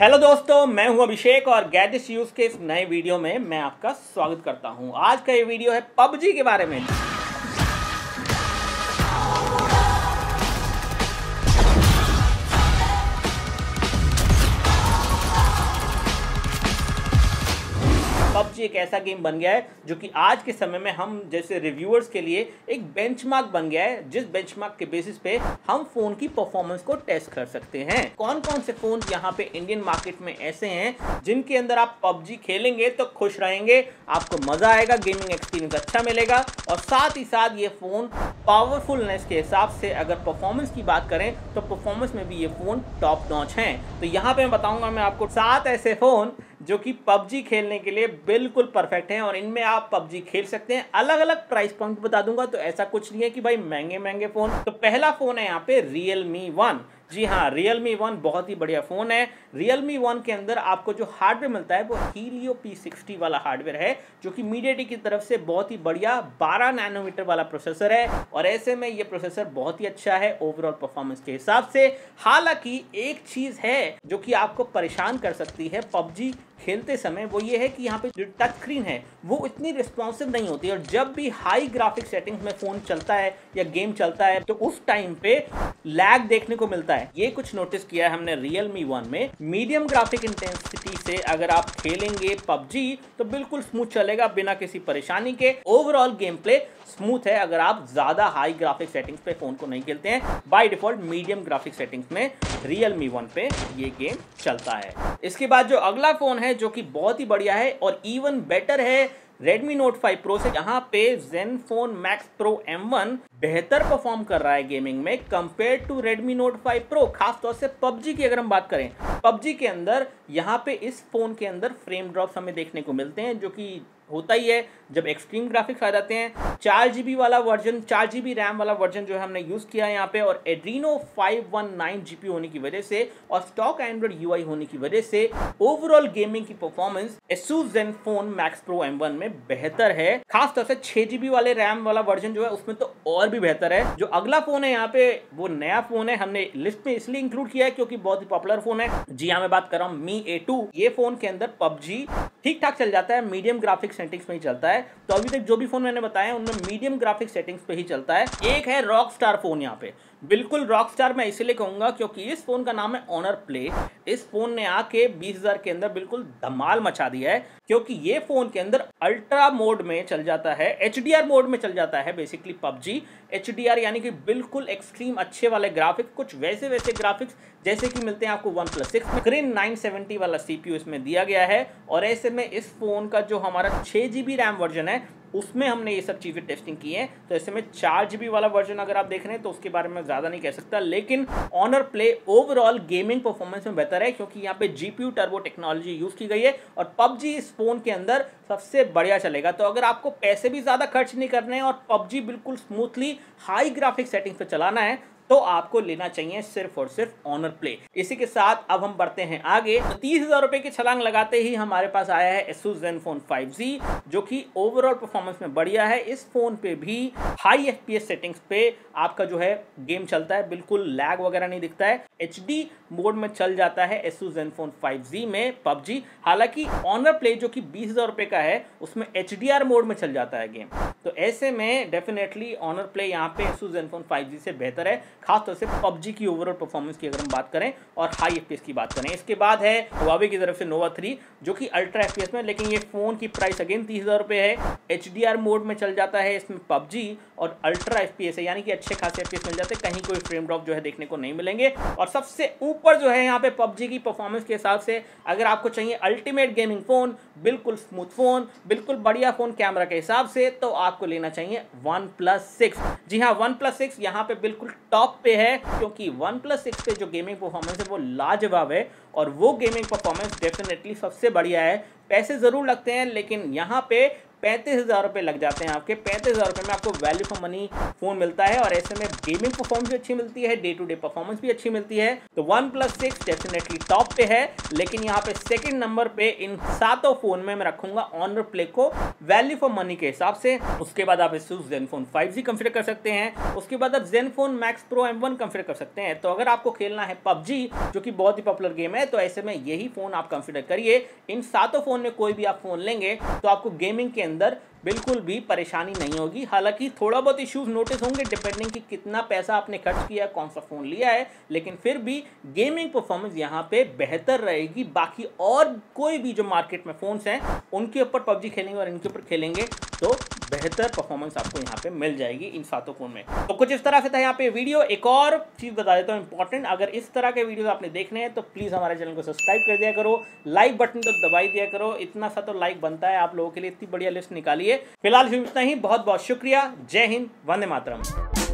Hello दोस्तों, मैं हूं अभिषेक और गैजेट्स यूज के इस नए वीडियो में मैं आपका स्वागत करता हूं। आज का ये वीडियो है पबजी के बारे में। पबजी एक ऐसा गेम बन गया है जो कि आज के समय में हम जैसे रिव्यूअर्स के लिए एक बेंचमार्क बन गया है, जिस बेंचमार्क के बेसिस पे हम फोन की परफॉर्मेंस को टेस्ट कर सकते हैं। कौन कौन से फोन यहाँ पे इंडियन मार्केट में ऐसे हैं जिनके अंदर आप पबजी खेलेंगे तो खुश रहेंगे, आपको मजा आएगा, गेमिंग एक्सपीरियंस अच्छा मिलेगा और साथ ही साथ ये फोन पावरफुलनेस के हिसाब से अगर परफॉर्मेंस की बात करें तो परफॉर्मेंस में भी ये फोन टॉप नॉच है। तो यहाँ पे मैं बताऊंगा मैं आपको 7 ऐसे फोन जो कि पबजी खेलने के लिए बिल्कुल परफेक्ट हैं और इनमें आप पबजी खेल सकते हैं। अलग अलग प्राइस पॉइंट बता दूंगा, तो ऐसा कुछ नहीं है कि भाई महंगे महंगे फोन। तो पहला फोन है यहाँ पे Realme 1। जी हाँ, Realme 1 बहुत ही बढ़िया फ़ोन है। Realme 1 के अंदर आपको जो हार्डवेयर मिलता है वो Helio P60 वाला हार्डवेयर है, जो कि MediaTek की तरफ से बहुत ही बढ़िया 12 नैनोमीटर वाला प्रोसेसर है और ऐसे में ये प्रोसेसर बहुत ही अच्छा है ओवरऑल परफॉर्मेंस के हिसाब से। हालांकि एक चीज़ है जो कि आपको परेशान कर सकती है पबजी खेलते समय, वो ये है कि यहाँ पे जो टच स्क्रीन है वो इतनी रिस्पॉन्सिव नहीं होती और जब भी हाई ग्राफिक सेटिंग्स में फ़ोन चलता है या गेम चलता है तो उस टाइम पे लैग देखने को मिलता है। ये कुछ नोटिस किया है हमने Realme 1 में। मीडियम ग्राफिक इंटेंसिटी से अगर आप खेलेंगे पबजी तो बिल्कुल स्मूथ चलेगा बिना किसी परेशानी के। ओवरऑल गेम प्ले स्मूथ है अगर आप ज़्यादा हाई ग्राफिक सेटिंग्स पे फ़ोन को नहीं खेलते हैं। By default medium graphic settings में Realme 1 पे ये गेम चलता है। इसके बाद जो अगला फ़ोन है जो कि बहुत ही बढ़िया है और इवन बेटर है Redmi Note 5 Pro से, जहाँ पे Zenfone Max Pro M1 बेहतर परफॉर्म कर रहा है गेमिंग में compare to Redmi Note 5 Pro। खास तौर से PUBG की अगर हम बात करें, PUBG के अंदर यहाँ पे इस फ़ोन के अंदर फ्रेम ड्रॉप्स हमें देखने को मिलते हैं, जो कि होता ही है जब एक्सट्रीम ग्राफिक्स आ जाते हैं। 4GB वाला वर्जन, 4GB रैम वाला वर्जन जो है हमने यूज़ किया है यहाँ पे, और एड्रीनो 519 GPU होने की वजह से और स्टॉक एंड्रॉइड UI होने की वजह से ओवरऑल गेमिंग की performance Asus Zenfone Max Pro M1 में बेहतर है। खासतौर से 6GB वाले रैम वाला वर्जन जो है उसमें तो और भी बेहतर है। जो अगला फ़ोन है यहाँ पे वो नया फ़ोन है, हमने लिस्ट में इसलिए इंक्लूड किया है क्योंकि बहुत ही पॉपुलर फ़ोन है। जी हाँ, मैं बात कर रहा हूँ Mi A2। ये फ़ोन के अंदर पबजी ठीक ठाक चल जाता है, मीडियम ग्राफिक्स सेटिंग्स में ही चलता है। तो अभी तक जो भी फोन मैंने बताया उनमें मीडियम ग्राफिक सेटिंग्स पे ही चलता है। एक है रॉक स्टार फोन, यहाँ पे बिल्कुल रॉक स्टार मैं इसीलिए कहूंगा क्योंकि इस फोन का नाम है ऑनर प्ले। इस फोन ने आके 20,000 के अंदर बिल्कुल धमाल मचा दिया है क्योंकि ये फोन के अंदर अल्ट्रा मोड में चल जाता है, HDR मोड में चल जाता है बेसिकली पबजी। HDR यानी कि बिल्कुल एक्सट्रीम अच्छे वाले ग्राफिक्स, कुछ वैसे वैसे ग्राफिक्स जैसे कि मिलते हैं आपको OnePlus 6 में। स्क्रीन 970 वाला CPU इसमें दिया गया है और ऐसे में इस फोन का जो हमारा 6GB रैम वर्जन है उसमें हमने ये सब चीज़ें टेस्टिंग की हैं। तो ऐसे में 4GB वाला वर्जन अगर आप देख रहे हैं तो उसके बारे में ज़्यादा नहीं कह सकता, लेकिन Honor Play overall gaming performance में बेहतर है क्योंकि यहाँ पे GPU टर्बो टेक्नोलॉजी यूज़ की गई है और PUBG इस फ़ोन के अंदर सबसे बढ़िया चलेगा। तो अगर आपको पैसे भी ज़्यादा खर्च नहीं करने हैं और PUBG बिल्कुल स्मूथली हाई ग्राफिक सेटिंग्स पर चलाना है तो आपको लेना चाहिए सिर्फ और सिर्फ ऑनर प्ले। इसी के साथ अब हम बढ़ते हैं आगे। तो 30,000 रुपये की छलांग लगाते ही हमारे पास आया है Asus Zenfone 5Z, जो कि ओवरऑल परफॉर्मेंस में बढ़िया है। इस फोन पे भी हाई FPS सेटिंग्स पे आपका जो है गेम चलता है, बिल्कुल लैग वगैरह नहीं दिखता है। HD मोड में चल जाता है Asus Zenfone 5Z में PUBG। हालांकि ऑनर प्ले जो कि 20,000 रुपये का है उसमें HDR मोड में चल जाता है गेम। तो ऐसे में डेफिनेटली ऑनर प्ले यहाँ पे Asus Zenfone 5Z से बेहतर है, खासतौर से PUBG की ओवरऑल परफॉर्मेंस की अगर हम बात करें और हाई FPS की बात करें। इसके बाद है Huawei की तरफ से Nova 3, जो कि अल्ट्रा FPS में, लेकिन ये फ़ोन की प्राइस अगेन 30,000 रुपये है। HDR मोड में चल जाता है इसमें PUBG और अल्ट्रा FPS है, यानी कि अच्छे खासे FPS मिल जाते हैं, कहीं कोई फ्रेम ड्रॉप जो है देखने को नहीं मिलेंगे। और सबसे ऊपर जो है यहाँ पे PUBG की परफॉर्मेंस के हिसाब से अगर आपको चाहिए अल्टीमेट गेमिंग फ़ोन, बिल्कुल स्मूथ फ़ोन, बिल्कुल बढ़िया फ़ोन कैमरा के हिसाब से, तो आपको लेना चाहिए OnePlus 6। जी हाँ, OnePlus 6 यहाँ पे बिल्कुल टॉप पे है क्योंकि OnePlus 6 पे जो गेमिंग परफॉर्मेंस है वो लाजवाब है और वो गेमिंग परफॉर्मेंस डेफिनेटली सबसे बढ़िया है। पैसे ज़रूर लगते हैं लेकिन यहाँ पे 35,000 रुपये लग जाते हैं आपके। 35,000 रुपये में आपको वैल्यू फॉर मनी फ़ोन मिलता है और ऐसे में गेमिंग परफॉर्मेंस भी अच्छी मिलती है, डे टू डे परफॉर्मेंस भी अच्छी मिलती है। तो OnePlus 6 डेफिनेटली टॉप पे है, लेकिन यहाँ पे सेकंड नंबर पे इन सातों फ़ोन में मैं रखूँगा Honor Play को वैल्यू फॉर मनी के हिसाब से। उसके बाद आप Asus Zenfone 5Z कंसिडर कर सकते हैं, उसके बाद आप Zenfone Max Pro M1 consider कर सकते हैं। तो अगर आपको खेलना है PUBG, जो कि बहुत ही पॉपुलर गेम है, तो ऐसे में यही फ़ोन आप कंसिडर करिए। इन सातों फ़ोन में कोई भी आप फ़ोन लेंगे तो आपको गेमिंग के अंदर बिल्कुल भी परेशानी नहीं होगी। हालांकि थोड़ा बहुत इश्यूज नोटिस होंगे डिपेंडिंग कि कितना पैसा आपने खर्च किया है, कौन सा फ़ोन लिया है, लेकिन फिर भी गेमिंग परफॉर्मेंस यहाँ पे बेहतर रहेगी। बाकी और कोई भी जो मार्केट में फ़ोन्स हैं उनके ऊपर PUBG खेलेंगे और इनके ऊपर खेलेंगे तो बेहतर परफॉर्मेंस आपको यहाँ पे मिल जाएगी इन सातों फोन में। तो कुछ इस तरह से था यहाँ पे वीडियो। एक और चीज़ बता देता हूँ इंपॉर्टेंट, अगर इस तरह के वीडियो आपने देखने हैं तो प्लीज़ हमारे चैनल को सब्सक्राइब कर दिया करो, लाइक बटन तो दबा दिया करो, इतना सा तो लाइक बनता है आप लोगों के लिए। इतनी बढ़िया लिस्ट निकालिए। फिलहाल इतना ही, बहुत बहुत शुक्रिया। जय हिंद, वंदे मातरम।